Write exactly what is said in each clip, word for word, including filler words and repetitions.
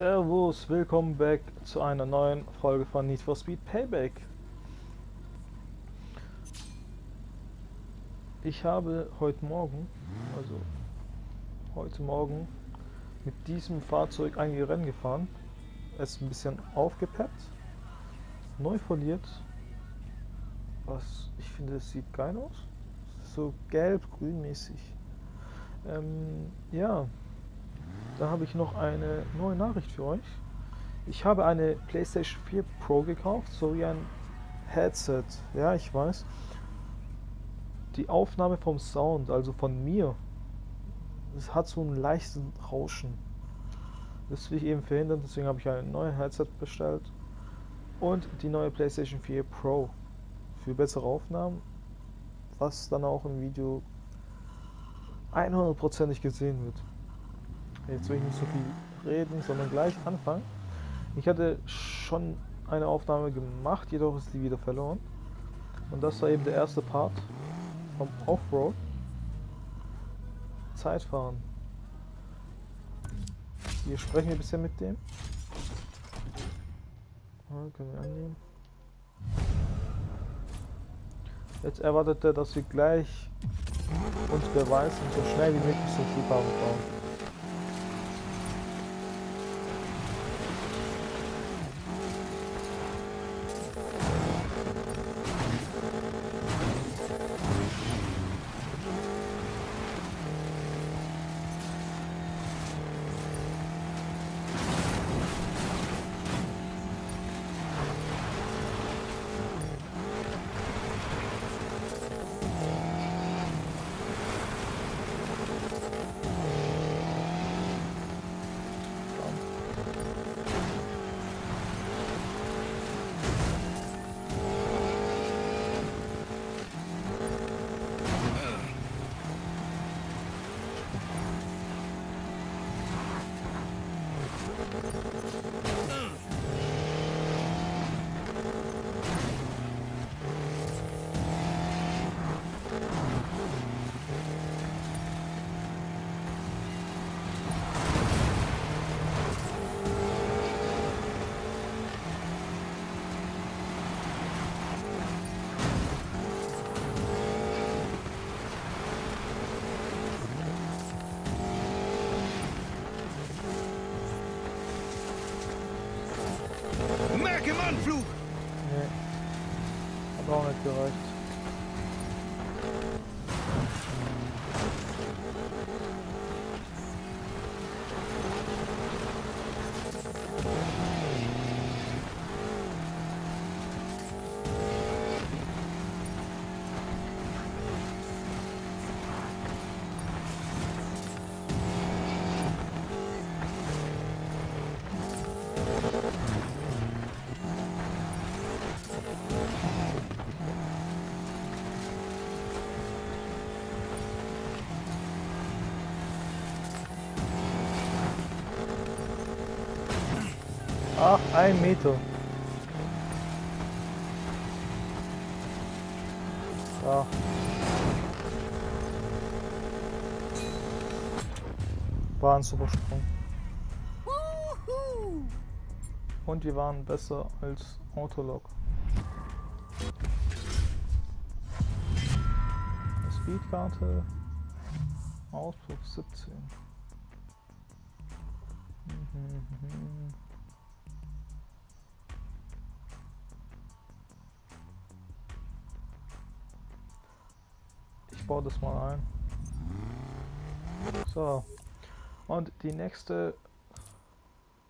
Servus, willkommen back zu einer neuen Folge von Need for Speed Payback. Ich habe heute Morgen, also heute Morgen, mit diesem Fahrzeug einige Rennen gefahren. Es ein bisschen aufgepeppt, neu foliert. Was ich finde, es sieht geil aus. So gelb-grün-mäßig. Ähm, ja. Da habe ich noch eine neue Nachricht für euch. Ich habe eine PlayStation vier Pro gekauft, sowie ein Headset. Ja, ich weiß. Die Aufnahme vom Sound, also von mir, es hat so ein leichtes Rauschen. Das will ich eben verhindern, deswegen habe ich ein neues Headset bestellt. Und die neue PlayStation vier Pro. Für bessere Aufnahmen, was dann auch im Video hundertprozentig gesehen wird. Jetzt will ich nicht so viel reden, sondern gleich anfangen. Ich hatte schon eine Aufnahme gemacht, jedoch ist die wieder verloren. Und das war eben der erste Part vom Offroad. Zeitfahren. Hier sprechen wir ein bisschen mit dem. Ja, können wir annehmen. Jetzt erwartet er, dass wir gleich uns beweisen, so schnell wie möglich zum Zielfahren fahren. Gereicht. Ach, ein Meter. Da. War ein super Sprung. Und wir waren besser als Autolog. Speedkarte. Ausflug siebzehn. Mhm. Ich baue das mal ein. So, und die nächste,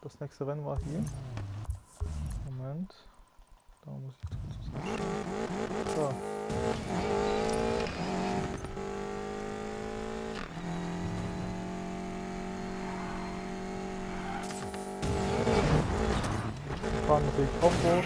das nächste Rennen war hier. Moment, da muss ich jetzt kurz so. Wir fahren natürlich Offroad.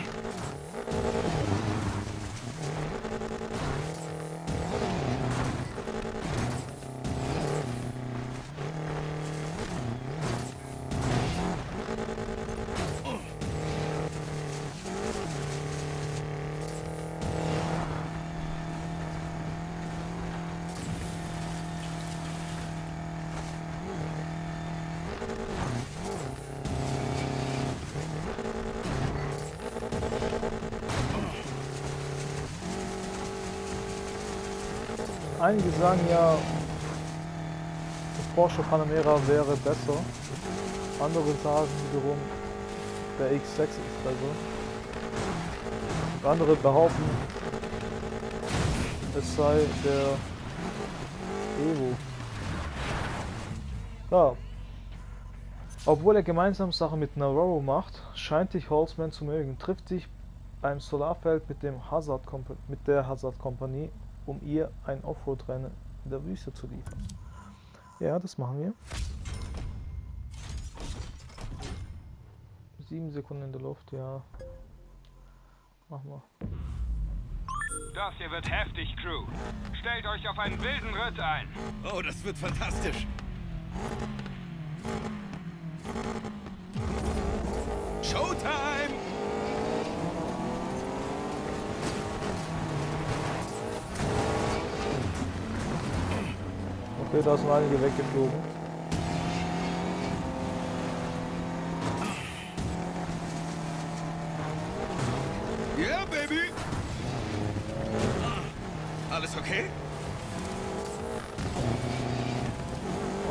einige sagen ja, das Porsche Panamera wäre besser. Andere sagen wiederum, der X sechs ist besser. Und andere behaupten, es sei der Evo. Ja. Obwohl er gemeinsam Sachen mit Navarro macht, scheint sich Holtzman zu mögen. Trifft sich beim Solarfeld mit, dem Hazard mit der Hazard Company, um ihr ein Offroad-Rennen in der Wüste zu liefern. Ja, das machen wir. Sieben Sekunden in der Luft, ja. Machen wir. Das hier wird heftig, Crew. Stellt euch auf einen wilden Ritt ein. Oh, das wird fantastisch. Showtime! Okay, da sind einige weggeflogen. Yeah, Baby! Alles okay?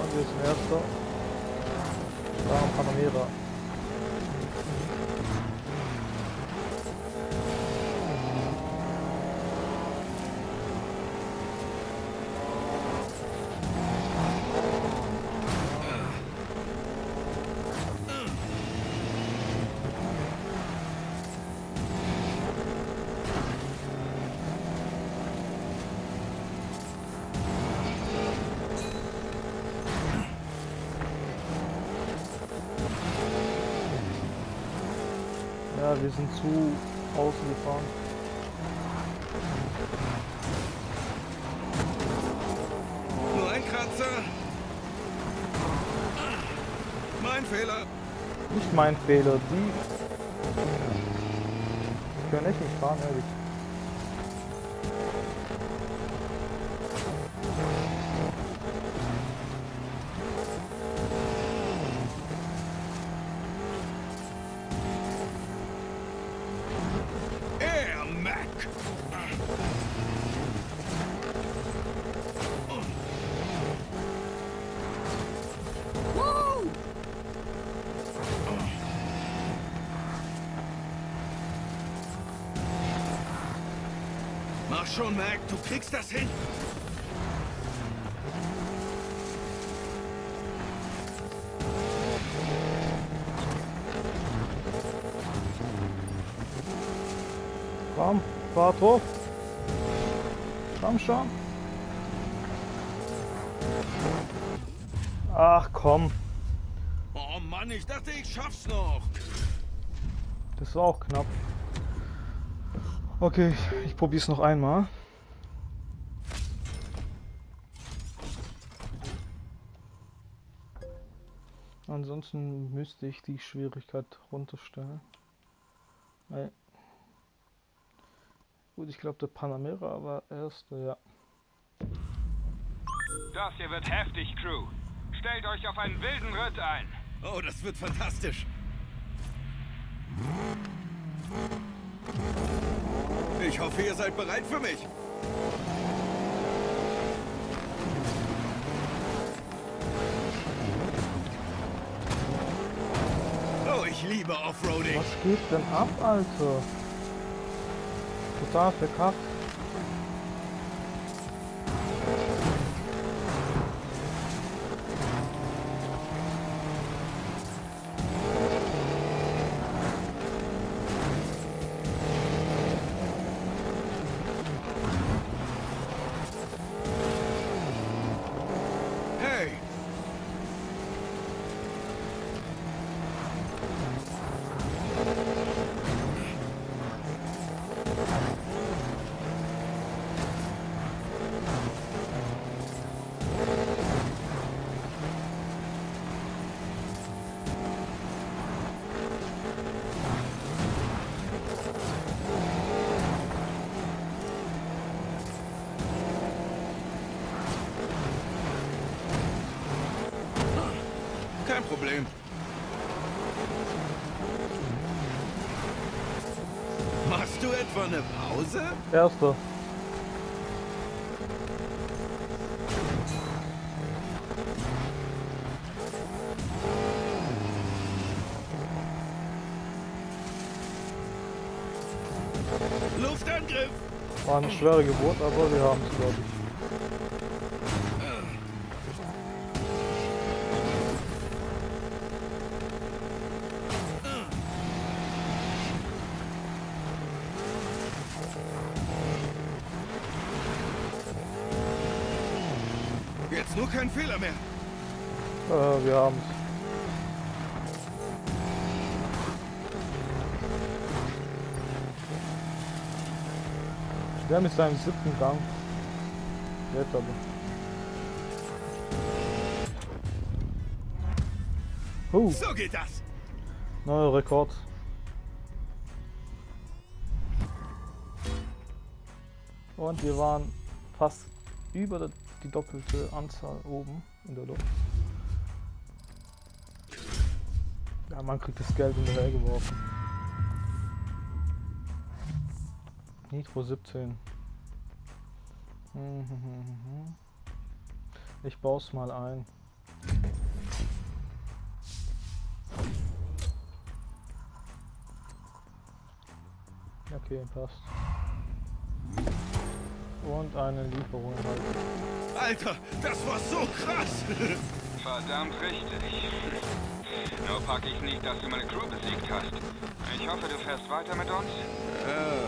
Und jetzt ein erster. Da haben Panamera. Ja, wir sind zu außen gefahren. Nur ein Kratzer. Mein Fehler. Nicht mein Fehler, die... Die können echt nicht fahren, ehrlich. Mach schon, Mac, du kriegst das hin! Komm, fahr hoch! Komm schon! Ach komm! Oh Mann, ich dachte, ich schaff's noch! Das war auch knapp. Okay, ich probiere es noch einmal. Ansonsten müsste ich die Schwierigkeit runterstellen. Nein. Gut, ich glaube der Panamera war erste, ja. Das hier wird heftig, Crew. Stellt euch auf einen wilden Ritt ein. Oh, das wird fantastisch. Ich hoffe, ihr seid bereit für mich. Oh, ich liebe Offroading. Was geht denn ab, Alter? Total verkackt. Problem. Machst du etwa eine Pause? Erster. Luftangriff! War eine schwere Geburt, aber wir haben es, glaube ich. Jetzt nur kein Fehler mehr. Äh, wir haben's. Der mit seinem siebten Gang. Jetzt aber. Huh. So geht das. Neuer Rekord. Und wir waren fast über der die doppelte Anzahl oben in der Luft. Ja, man kriegt das Geld hinterhergeworfen. Nitro siebzehn. Ich baue es mal ein. Okay, passt. Und eine Lieferung halt. Alter, das war so krass! Verdammt richtig. Nur pack ich nicht, dass du meine Crew besiegt hast. Ich hoffe, du fährst weiter mit uns? Äh,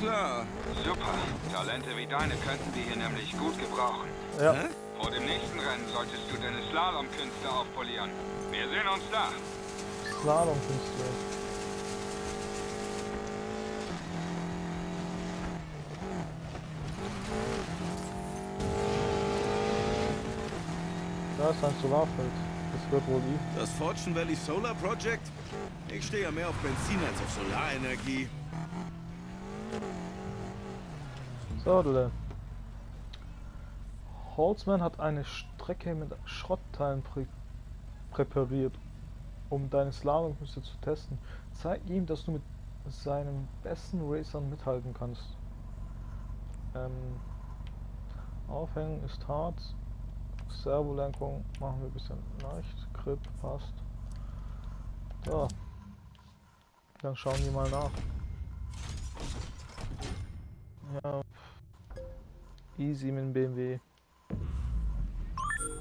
klar. Super. Talente wie deine könnten wir hier nämlich gut gebrauchen. Ja. Hä? Vor dem nächsten Rennen solltest du deine Slalomkünste aufpolieren. Wir sehen uns da. Slalomkünste. Das ist ein Solarfeld. Das wird wohl die. Das Fortune Valley Solar Project? Ich stehe ja mehr auf Benzin als auf Solarenergie. So, Dude. Holtzman hat eine Strecke mit Schrottteilen prä präpariert, um deine Slalomkünste zu testen. Zeig ihm, dass du mit seinen besten Racern mithalten kannst. Ähm, Aufhängen ist hart. Servolenkung machen wir ein bisschen leicht. Grip passt. So. Dann schauen wir mal nach. Ja. Easy mit dem B M W.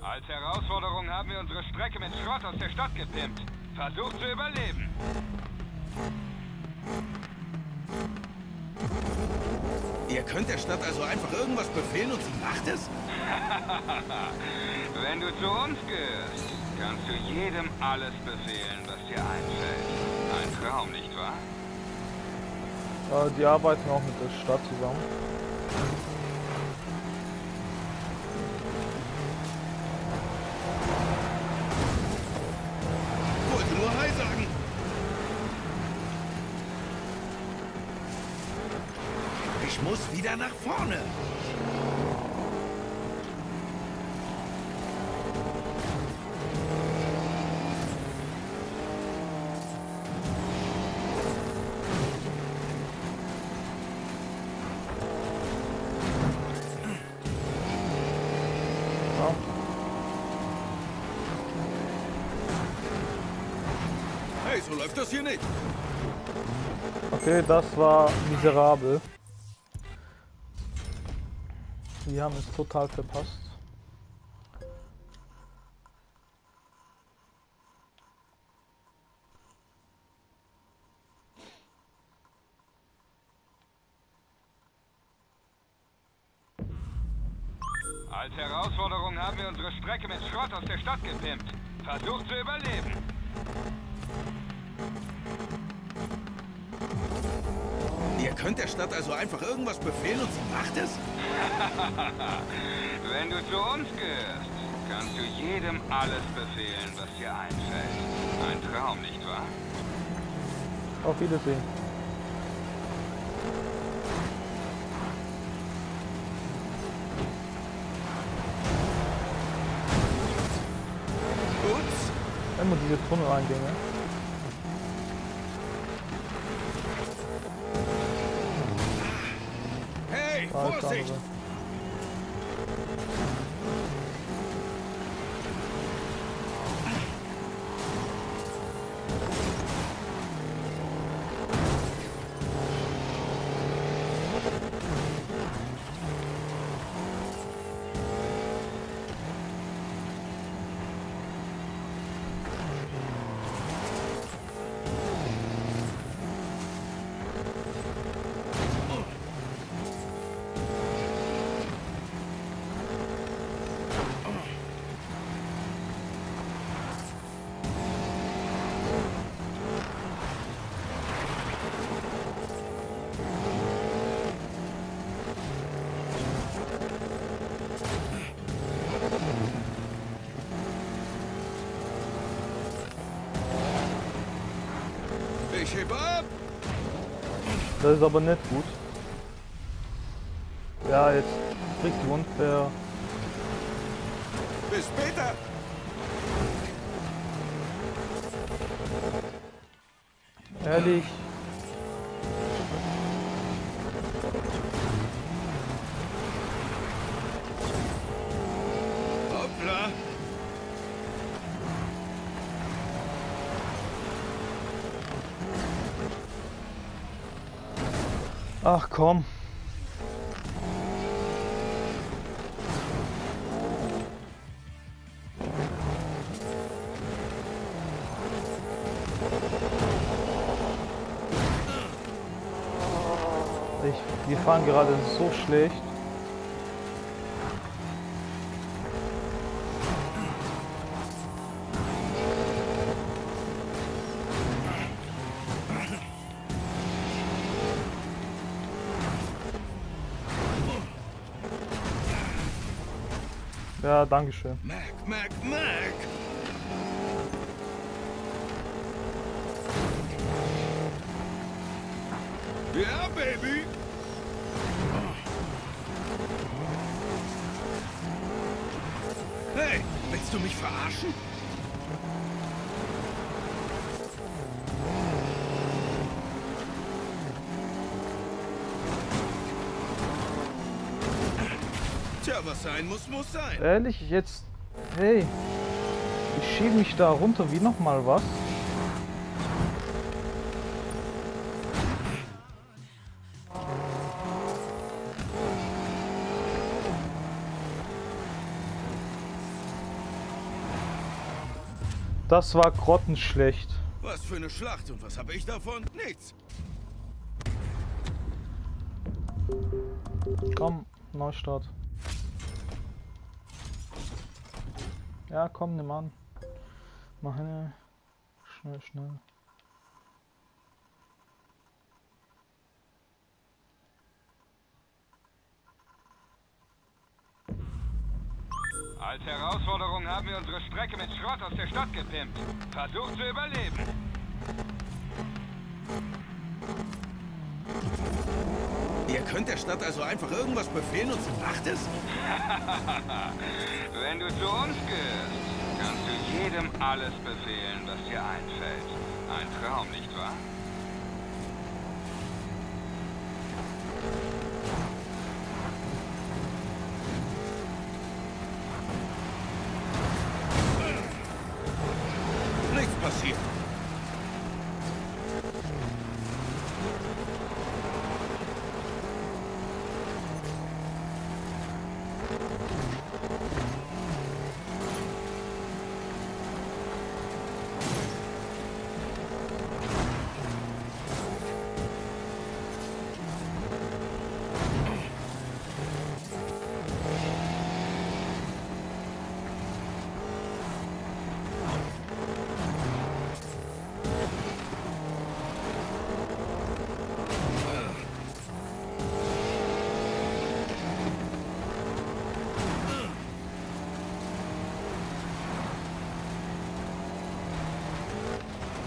Als Herausforderung haben wir unsere Strecke mit Schrott aus der Stadt gepimpt. Versucht zu überleben. Ihr könnt der Stadt also einfach irgendwas befehlen und sie macht es? Wenn du zu uns gehörst, kannst du jedem alles befehlen, was dir einfällt. Ein Traum, nicht wahr? Ja, die arbeiten auch mit der Stadt zusammen. Wollte nur Hi sagen. Ich muss wieder nach vorne. Hey, so läuft das hier nicht. Okay, das war miserabel. Die haben es total verpasst. Als Herausforderung haben wir unsere Strecke mit Schrott aus der Stadt gepimpt. Versucht zu überleben. Ihr könnt der Stadt also einfach irgendwas befehlen und sie macht es? Wenn du zu uns gehörst, kannst du jedem alles befehlen, was dir einfällt. Ein Traum, nicht wahr? Auf Wiedersehen. Gut. Immer diese Tunneleingänge. Hey, Vorsicht! Ich heb ab. Das ist aber nicht gut. Ja, jetzt kriegt die Unfair. Bis später. Ehrlich. Hoppla. Ach komm. Wir fahren gerade so schlecht. Ja, danke schön. Mac, Mac, Mac. Ja, Baby. Hey, willst du mich verarschen? Tja, was sein muss, muss sein. Ehrlich, jetzt... Hey. Ich schiebe mich da runter wie nochmal was. Das war grottenschlecht. Was für eine Schlacht und was habe ich davon? Nichts. Komm, Neustart. Ja, komm, nimm an. Mach eine. Schnell, schnell. Als Herausforderung haben wir unsere Strecke mit Schrott aus der Stadt gepimpt. Versucht zu überleben. Ihr könnt der Stadt also einfach irgendwas befehlen und sie macht es? Wenn du zu uns gehörst, kannst du jedem alles befehlen, was dir einfällt. Ein Traum, nicht wahr? Passiert.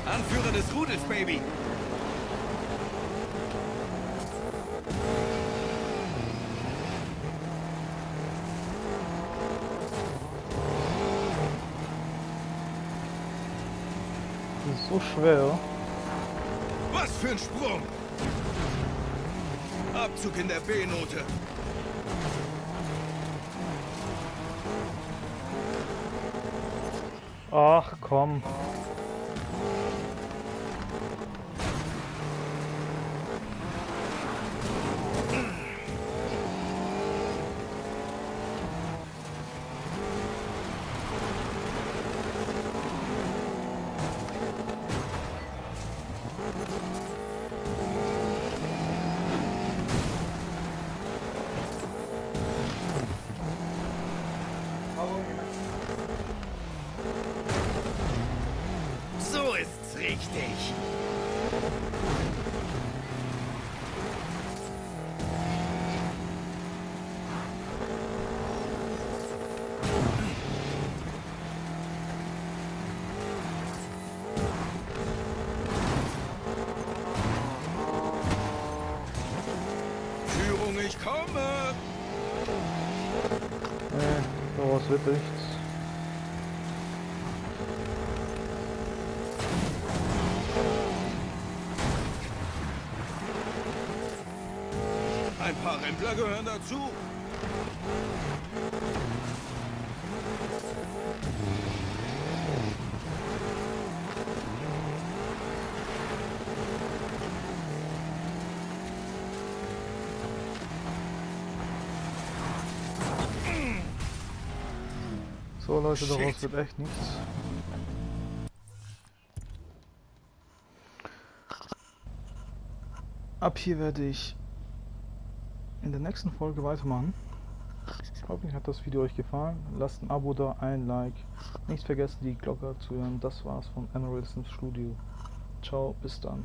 Anführer des Rudels, Baby! Das ist so schwer. Was für ein Sprung! Abzug in der B-Note. Ach komm. Ich komme! Äh, daraus wird nichts. Ein paar Rempler gehören dazu. So Leute, daraus wird echt nichts. Ab hier werde ich in der nächsten Folge weitermachen. Hoffentlich hat das Video euch gefallen. Lasst ein Abo da, ein Like. Nicht vergessen die Glocke zu hören. Das war's von Emre_C Studio. Ciao, bis dann.